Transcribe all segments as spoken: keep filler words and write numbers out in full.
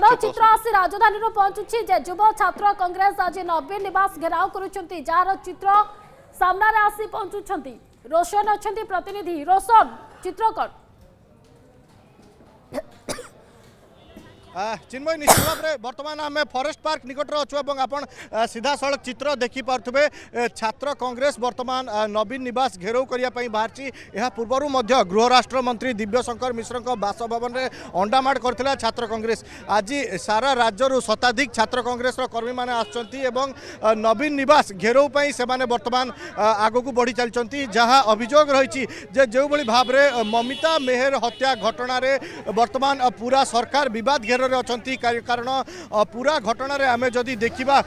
बड़ चित्र आसी राजधानी पहुंचुछि जे युव छात्र कांग्रेस आज नवीन निवास घेराव करुछंती जार चित्र सामना रे आसी पहुंचुछंती। रोशन अछंती प्रतिनिधि, रोशन चित्र कट चिन्मय निश्चित भाव में बर्तमान आम फॉरेस्ट पार्क निकट अच्छु और आपण सीधा सड़क चित्र देखिपे छात्र कांग्रेस बर्तमान नवीन निवास घेराव करने बाहरी। यह पूर्वर गृह राष्ट्र मंत्री दिव्य शंकर मिश्र बासभवन में अंडामाड़ करथिला छात्र कांग्रेस। आज सारा राज्यरू शताधिक छात्र कांग्रेस कर्मी मैंने आसछंती नवीन निवास घेराव पई से माने बर्तमान आगक बढ़ी चलती। जहाँ अभियोग रही जो भाव में ममिता मेहर हत्या घटना बर्तमान पूरा सरकार विवाद घेर कारण पूरा घटन आम जदि देखा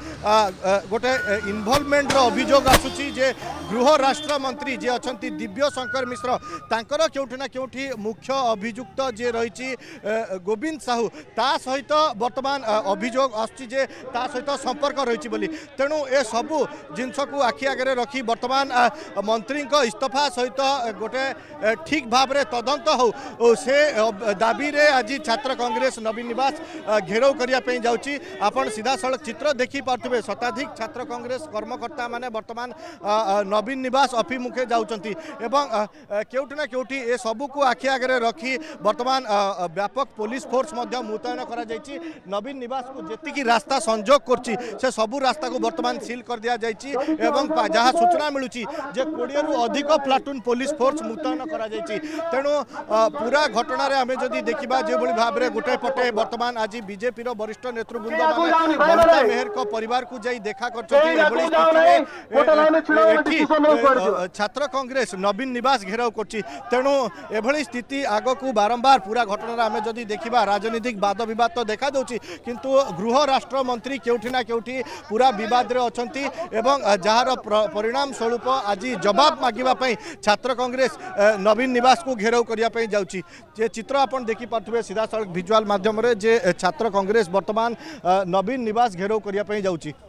गोटे इनवॉल्वमेंट अभियोग आसूची जे गृह राष्ट्र मंत्री जी अच्छा दिव्य शंकर मिश्र तांकर केउठिना केउठी मुख्य अभियुक्त जे रही गोविंद साहू ता सहित बर्तमान अभियोग आसूची जे ता सहित संपर्क रही बोली। तेणु ए सबु जिनस को आखि आगे रखी बर्तमान मंत्री इस्तफा सहित गोटे ठीक भाव में तदंत हो से दाबी रे आज छात्र कांग्रेस नवीन निवास घेराव करने जाऊँगी। आपण सीधा सड़क चित्र देखी पार्थ्वे शताधिक छात्र कांग्रेस कर्मकर्ता माने बर्तमान नवीन निवास अभिमुखे जाऊँगी एवं केउठिना केउठी ए सबू को आखि आगे रखी बर्तमान व्यापक पुलिस फोर्स मुतयन करा जायछि। नवीन निवास को जेतिकी रास्ता संजोग करछि से सबू रास्ता को बर्तमान सील कर दिया जायछि एवं जहाँ सूचना मिलूची जे कोड़े रु अधिक प्लाटून पुलिस फोर्स मुतयन करा जायछि। तेणु पूरा घटना रे आमे जदि देखिबा जे भली भाव रे गोटे पटे वर्तमान आज बीजेपी वरिष्ठ नेतृवृंद ममता मेहर को परिवार को जाई देखा कर छात्र कांग्रेस नवीन निवास घेराव कर। तेणु एभली स्थिति आग को बारंबार पूरा घटना आम जदि देखा राजनीतिक वाद बद तो देखा दूसरी किंतु गृह राष्ट्र मंत्री केउठिना केउठी पूरा विवाद रे अछंती एवं जार परिणाम स्वरूप आज जवाब मागिबा पई छात्र कांग्रेस नवीन निवास को घेराव करिया पई जाउची। जे चित्र आपण देखि पाथुबे सीधा सड़क विजुअल माध्यम रे जे छात्र कांग्रेस वर्तमान नवीन निवास घेराव करिया पई जाउची।